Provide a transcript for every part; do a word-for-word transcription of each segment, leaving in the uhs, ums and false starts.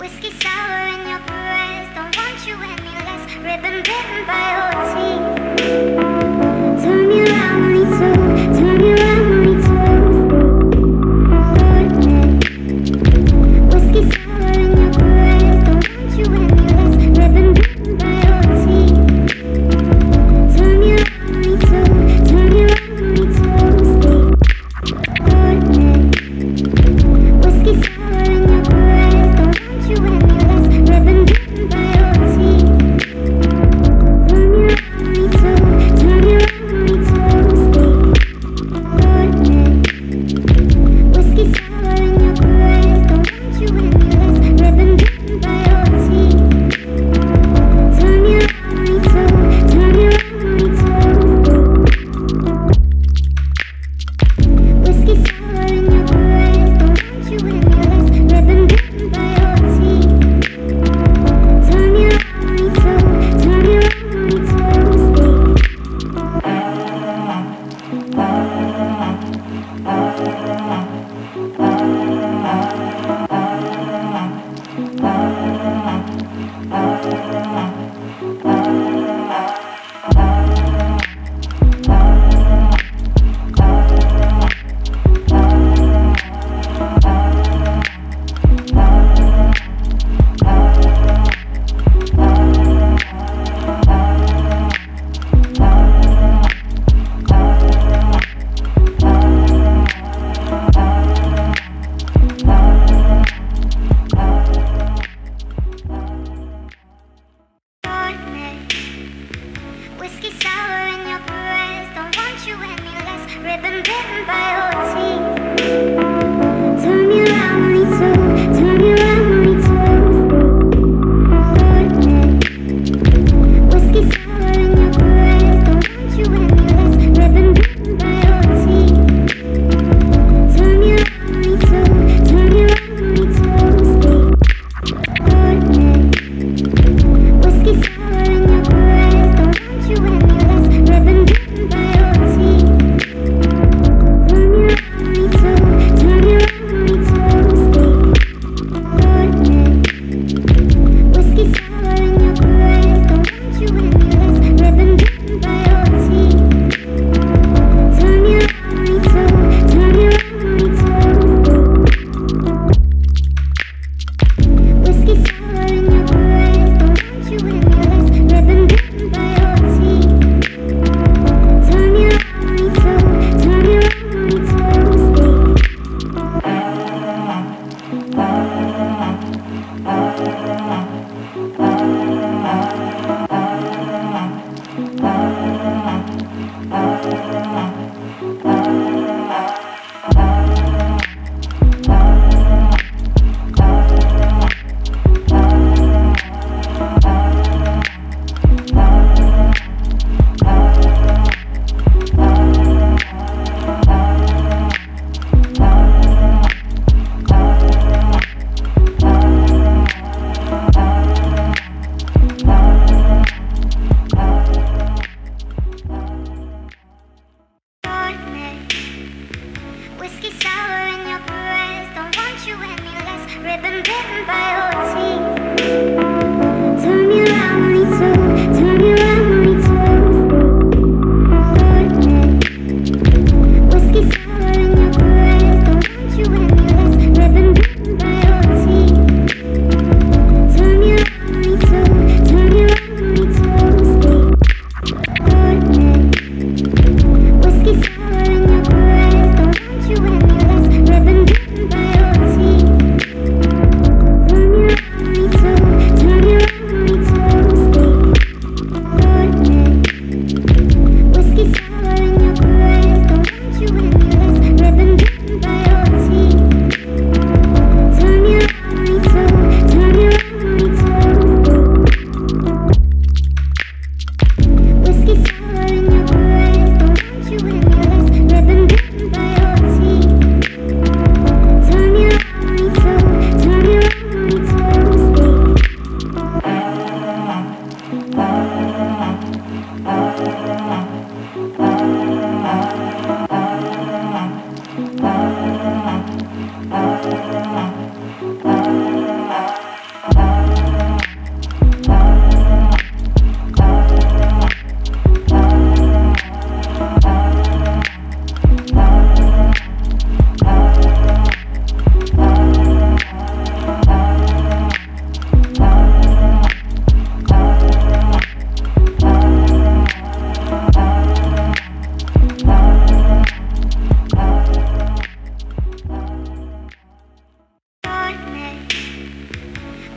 Whiskey sour in your breath, don't want you any less. Ribbon bitten by your teeth. Turn me around on your toes, turn me around on your toes. Whiskey sour in your breath, don't want you any less. Ribbon bitten by your teeth. Turn me around on your toes, turn me around on your toes. Whiskey sour in your breath. You and me, let's ribbon bitten by your teeth.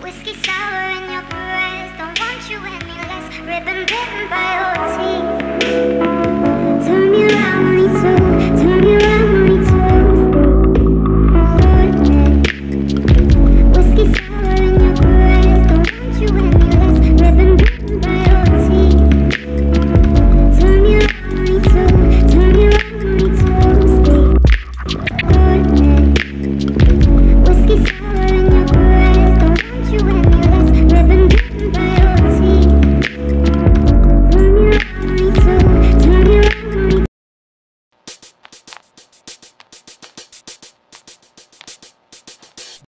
Whiskey sour in your breath, don't want you any less. Ribbon bitten by